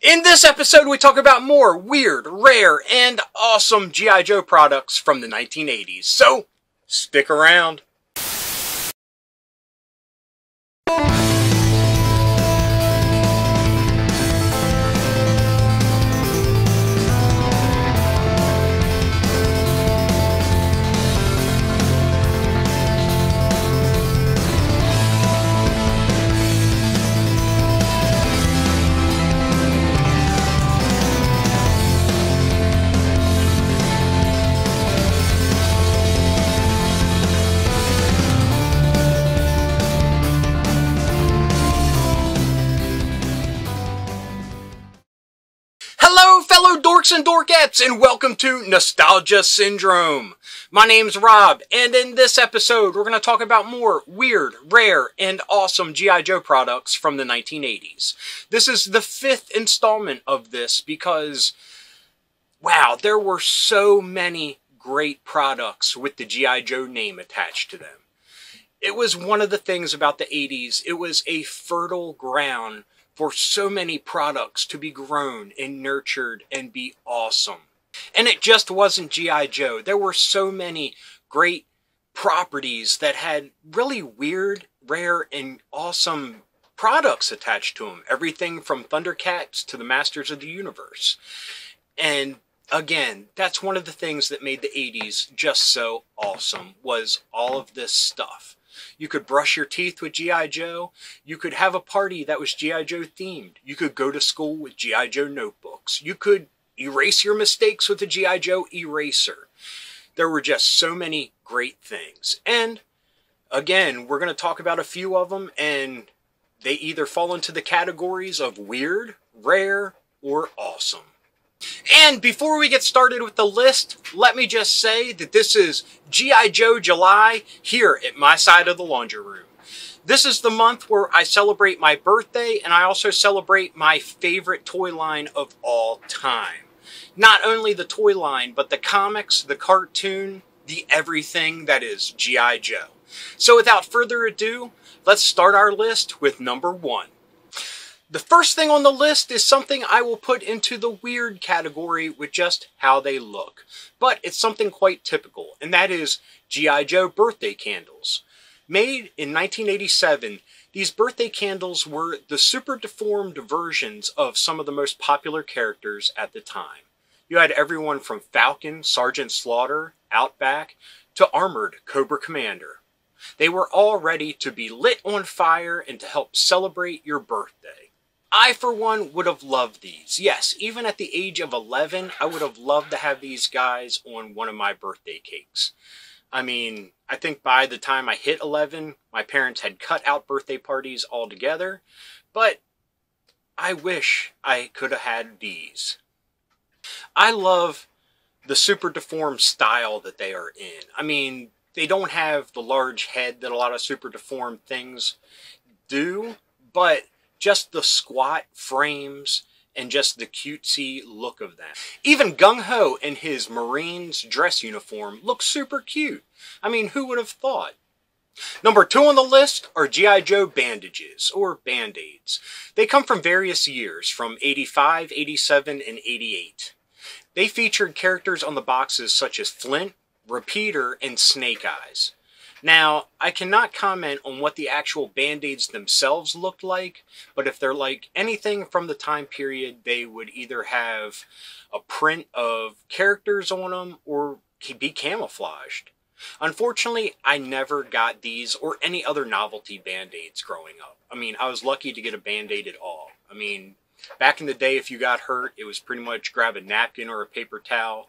In this episode, we talk about more weird, rare, and awesome G.I. Joe products from the 1980s, so stick around. Dorks and Dorkettes, and welcome to Nostalgia Syndrome. My name's Rob, and in this episode, we're going to talk about more weird, rare, and awesome G.I. Joe products from the 1980s. This is the 5th installment of this because, wow, there were so many great products with the G.I. Joe name attached to them. It was one of the things about the 80s, it was a fertile ground for so many products to be grown and nurtured and be awesome. And it just wasn't G.I. Joe. There were so many great properties that had really weird, rare, and awesome products attached to them. Everything from Thundercats to the Masters of the Universe. And again, that's one of the things that made the 80s just so awesome, was all of this stuff. You could brush your teeth with G.I. Joe. You could have a party that was G.I. Joe themed. You could go to school with G.I. Joe notebooks. You could erase your mistakes with a G.I. Joe eraser. There were just so many great things. And again, we're going to talk about a few of them, and they either fall into the categories of weird, rare, or awesome. And before we get started with the list, let me just say that this is G.I. Joe July here at My Side of the Laundry Room. This is the month where I celebrate my birthday, and I also celebrate my favorite toy line of all time. Not only the toy line, but the comics, the cartoon, the everything that is G.I. Joe. So without further ado, let's start our list with number 1. The first thing on the list is something I will put into the weird category with just how they look. But it's something quite typical, and that is G.I. Joe birthday candles. Made in 1987, these birthday candles were the super deformed versions of some of the most popular characters at the time. You had everyone from Falcon, Sergeant Slaughter, Outback, to Armored Cobra Commander. They were all ready to be lit on fire and to help celebrate your birthday. I, for one, would have loved these. Yes, even at the age of 11, I would have loved to have these guys on one of my birthday cakes. I mean, I think by the time I hit 11, my parents had cut out birthday parties altogether, but I wish I could have had these. I love the super deformed style that they are in. I mean, they don't have the large head that a lot of super deformed things do, but just the squat frames and just the cutesy look of them. Even Gung Ho in his Marines dress uniform looks super cute. I mean, who would have thought? Number 2 on the list are G.I. Joe bandages, or Band-Aids. They come from various years, from 85, 87, and 88. They featured characters on the boxes such as Flint, Repeater, and Snake Eyes. Now, I cannot comment on what the actual Band-Aids themselves looked like, but if they're like anything from the time period, they would either have a print of characters on them or be camouflaged. Unfortunately, I never got these or any other novelty Band-Aids growing up. I mean, I was lucky to get a Band-Aid at all. I mean, back in the day, if you got hurt, it was pretty much grab a napkin or a paper towel,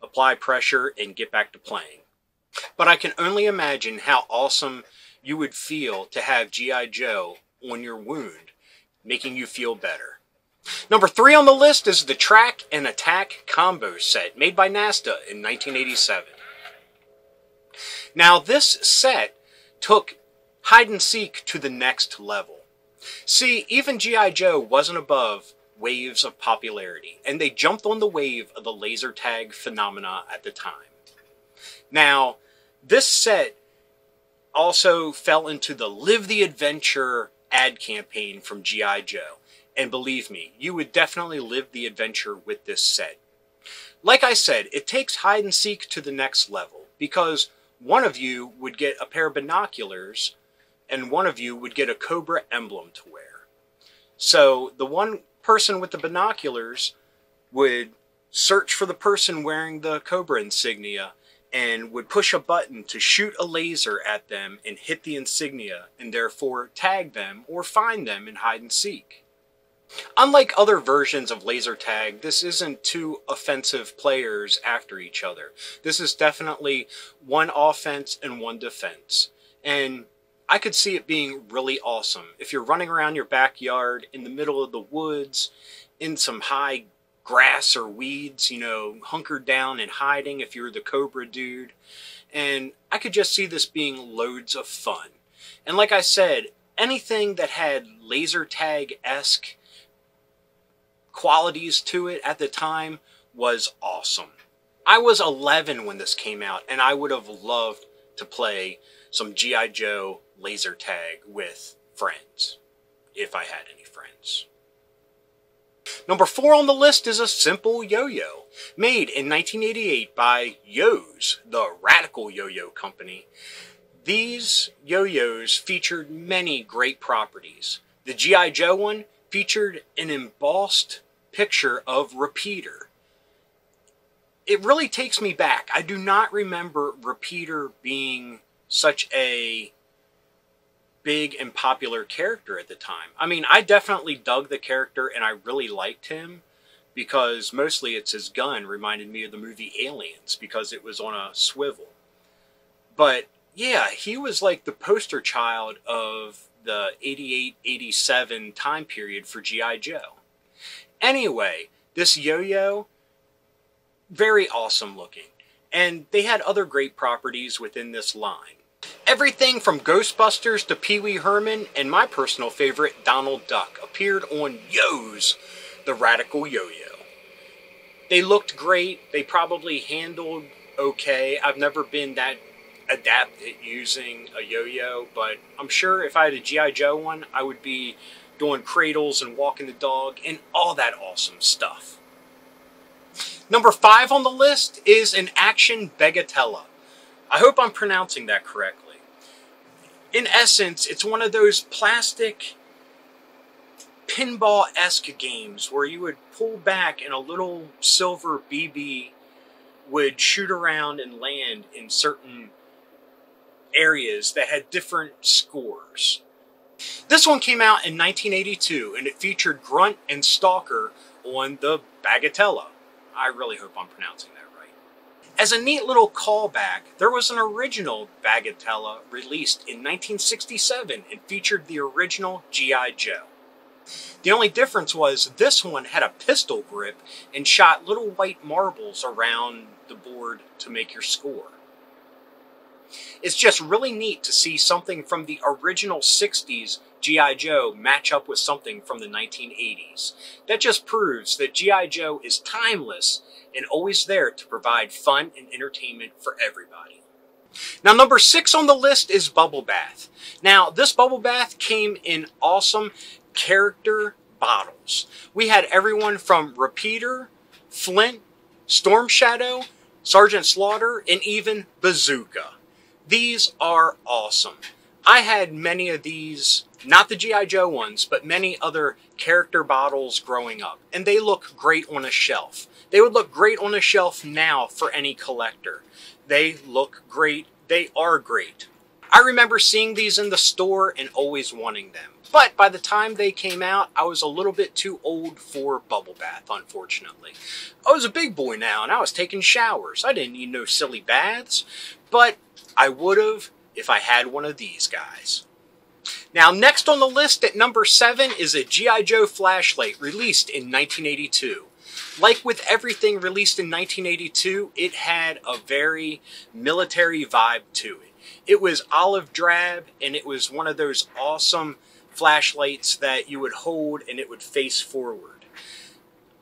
apply pressure, and get back to playing. But I can only imagine how awesome you would feel to have G.I. Joe on your wound, making you feel better. Number 3 on the list is the Track and Attack Combo Set, made by NASTA in 1987. Now, this set took hide-and-seek to the next level. See, even G.I. Joe wasn't above waves of popularity, and they jumped on the wave of the laser tag phenomena at the time. Now, this set also fell into the Live the Adventure ad campaign from G.I. Joe. And believe me, you would definitely live the adventure with this set. Like I said, it takes hide and seek to the next level, because one of you would get a pair of binoculars and one of you would get a Cobra emblem to wear. So the one person with the binoculars would search for the person wearing the Cobra insignia and would push a button to shoot a laser at them and hit the insignia, and therefore tag them or find them in hide and seek. Unlike other versions of laser tag, this isn't two offensive players after each other. This is definitely one offense and one defense. And I could see it being really awesome if you're running around your backyard, in the middle of the woods, in some high grass or weeds, you know, hunkered down and hiding if you're the Cobra dude. And I could just see this being loads of fun. And like I said, anything that had laser tag-esque qualities to it at the time was awesome. I was 11 when this came out, and I would have loved to play some G.I. Joe laser tag with friends, if I had any friends. Number 4 on the list is a simple yo-yo, made in 1988 by Yo's, the Radical Yo-Yo Company. These yo-yos featured many great properties. The G.I. Joe one featured an embossed picture of Repeater. It really takes me back. I do not remember Repeater being such a big and popular character at the time. I mean, I definitely dug the character and I really liked him, because mostly it's his gun reminded me of the movie Aliens, because it was on a swivel. But yeah, he was like the poster child of the 88-87 time period for G.I. Joe. Anyway, this yo-yo, very awesome looking. And they had other great properties within this line. Everything from Ghostbusters to Pee Wee Herman and my personal favorite, Donald Duck, appeared on Yo's, the Radical Yo-Yo. They looked great. They probably handled okay. I've never been that adept at using a yo-yo, but I'm sure if I had a G.I. Joe one, I would be doing cradles and walking the dog and all that awesome stuff. Number 5 on the list is an Action Bagatelle. I hope I'm pronouncing that correctly. In essence, it's one of those plastic pinball-esque games where you would pull back and a little silver BB would shoot around and land in certain areas that had different scores. This one came out in 1982, and it featured Grunt and Stalker on the Bagatelle. I really hope I'm pronouncing that right. As a neat little callback, there was an original Bagatelle released in 1967 and featured the original G.I. Joe. The only difference was this one had a pistol grip and shot little white marbles around the board to make your score. It's just really neat to see something from the original 60s G.I. Joe match up with something from the 1980s. That just proves that G.I. Joe is timeless and always there to provide fun and entertainment for everybody. Now, number 6 on the list is Bubble Bath. Now, this Bubble Bath came in awesome character bottles. We had everyone from Repeater, Flint, Storm Shadow, Sergeant Slaughter, and even Bazooka. These are awesome. I had many of these, not the G.I. Joe ones, but many other character bottles growing up, and they look great on a shelf. They would look great on a shelf now for any collector. They look great. They are great. I remember seeing these in the store and always wanting them, but by the time they came out, I was a little bit too old for Bubble Bath, unfortunately. I was a big boy now, and I was taking showers. I didn't need no silly baths, but I would have if I had one of these guys. Now, next on the list at number 7 is a G.I. Joe flashlight released in 1982. Like with everything released in 1982, it had a very military vibe to it. It was olive drab, and it was one of those awesome flashlights that you would hold and it would face forward.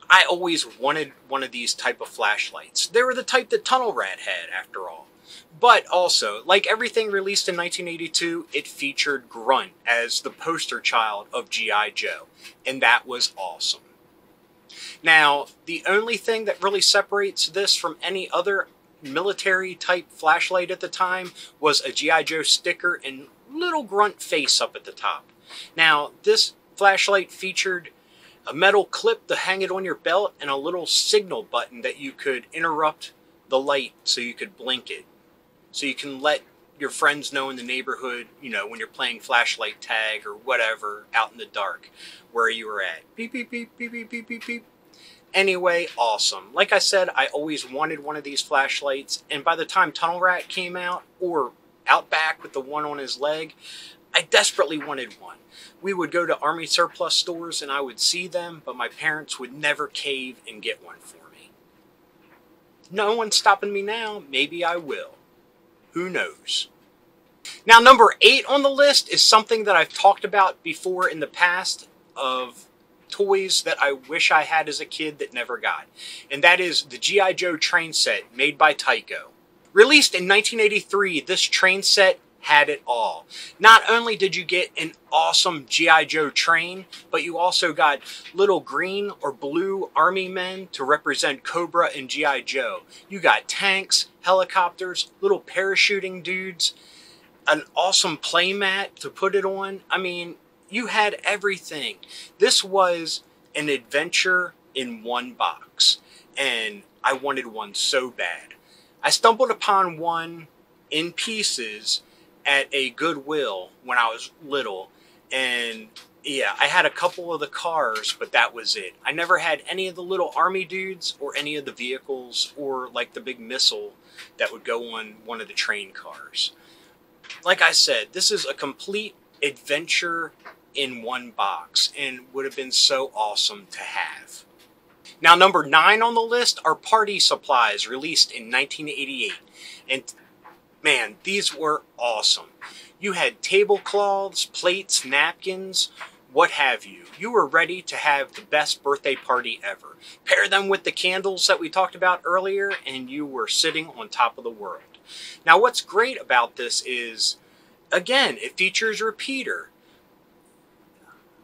I always wanted one of these type of flashlights. They were the type that Tunnel Rat had, after all. But also, like everything released in 1982, it featured Grunt as the poster child of G.I. Joe, and that was awesome. Now, the only thing that really separates this from any other military-type flashlight at the time was a G.I. Joe sticker and little Grunt face up at the top. Now, this flashlight featured a metal clip to hang it on your belt and a little signal button that you could interrupt the light so you could blink it. So you can let your friends know in the neighborhood, you know, when you're playing flashlight tag or whatever out in the dark, where you were at. Beep, beep, beep, beep, beep, beep, beep, beep. Anyway, awesome. Like I said, I always wanted one of these flashlights, and by the time Tunnel Rat came out, or Outback with the one on his leg, I desperately wanted one. We would go to Army surplus stores and I would see them, but my parents would never cave and get one for me. No one's stopping me now. Maybe I will. Who knows? Now, number 8 on the list is something that I've talked about before in the past of toys that I wish I had as a kid that never got. And that is the G.I. Joe train set made by Tyco. Released in 1983, this train set had it all. Not only did you get an awesome G.I. Joe train, but you also got little green or blue army men to represent Cobra and G.I. Joe. You got tanks, helicopters, little parachuting dudes, an awesome playmat to put it on. I mean, you had everything. This was an adventure in one box, and I wanted one so bad. I stumbled upon one in pieces at a Goodwill when I was little, and yeah, I had a couple of the cars, but that was it. I never had any of the little army dudes or any of the vehicles or like the big missile that would go on one of the train cars. Like I said, this is a complete adventure in one box and would have been so awesome to have. Now, number 9 on the list are party supplies released in 1988. And man, these were awesome. You had tablecloths, plates, napkins, what have you. You were ready to have the best birthday party ever. Pair them with the candles that we talked about earlier, and you were sitting on top of the world. Now, what's great about this is, again, it features Repeater.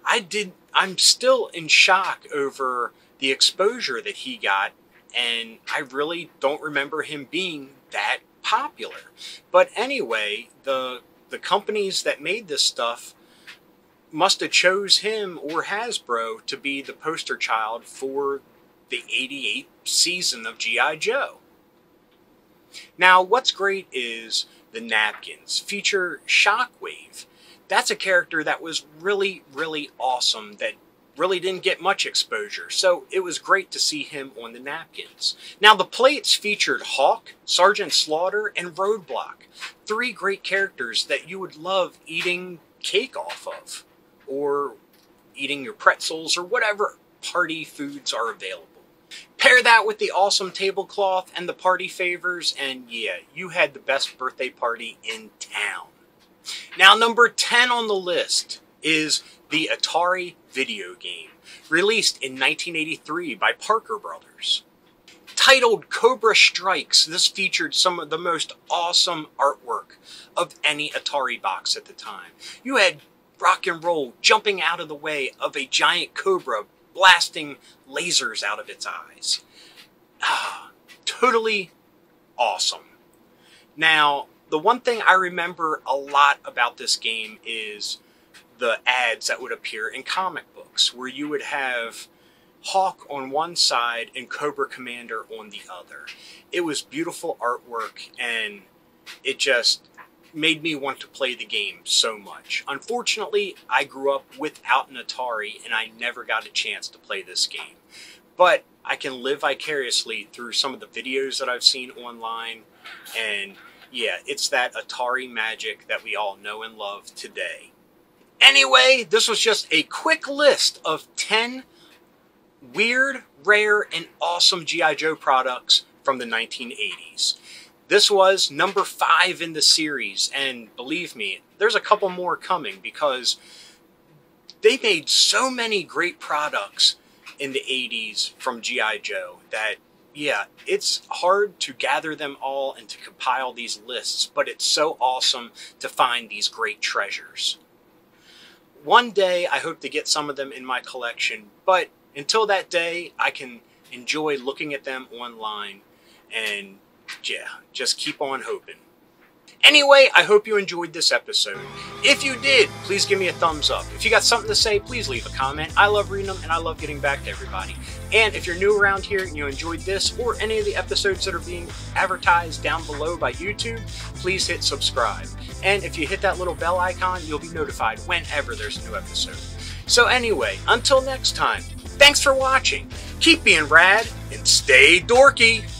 I'm still in shock over the exposure that he got, and I really don't remember him being that popular. But anyway, the companies that made this stuff must have chose him or Hasbro to be the poster child for the 88 season of G.I. Joe. Now, what's great is the napkins feature Shockwave. That's a character that was really, really awesome that really didn't get much exposure, so it was great to see him on the napkins. Now, the plates featured Hawk, Sergeant Slaughter, and Roadblock. 3 great characters that you would love eating cake off of, or eating your pretzels, or whatever party foods are available. Pair that with the awesome tablecloth and the party favors, and yeah, you had the best birthday party in town. Now, number 10 on the list is the Atari video game, released in 1983 by Parker Brothers. Titled Cobra Strikes, this featured some of the most awesome artwork of any Atari box at the time. You had rock and roll jumping out of the way of a giant cobra blasting lasers out of its eyes. Ah, totally awesome. Now, the one thing I remember a lot about this game is the ads that would appear in comic books, where you would have Hawk on one side and Cobra Commander on the other. It was beautiful artwork, and it just made me want to play the game so much. Unfortunately, I grew up without an Atari, and I never got a chance to play this game. But I can live vicariously through some of the videos that I've seen online, and yeah, it's that Atari magic that we all know and love today. Anyway, this was just a quick list of 10 weird, rare, and awesome G.I. Joe products from the 1980s. This was number 5 in the series, and believe me, there's a couple more coming because they made so many great products in the 80s from G.I. Joe that Yeah, it's hard to gather them all and to compile these lists, but it's so awesome to find these great treasures. One day, I hope to get some of them in my collection, but until that day, I can enjoy looking at them online and, yeah, just keep on hoping. Anyway, I hope you enjoyed this episode. If you did, please give me a thumbs up. If you got something to say, please leave a comment. I love reading them and I love getting back to everybody. And if you're new around here and you enjoyed this or any of the episodes that are being advertised down below by YouTube, please hit subscribe. And if you hit that little bell icon, you'll be notified whenever there's a new episode. So anyway, until next time, thanks for watching. Keep being rad and stay dorky.